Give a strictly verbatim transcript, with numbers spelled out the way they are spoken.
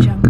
jump.